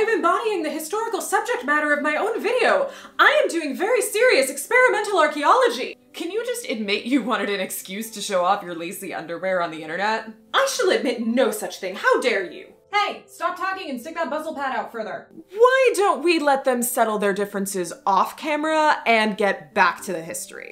am embodying the historical subject matter of my own video. I am doing very serious experimental archaeology. Can you just admit you wanted an excuse to show off your lacy underwear on the internet? I shall admit no such thing. How dare you? Hey, stop talking and stick that buzzle pad out further. Why don't we let them settle their differences off camera and get back to the history?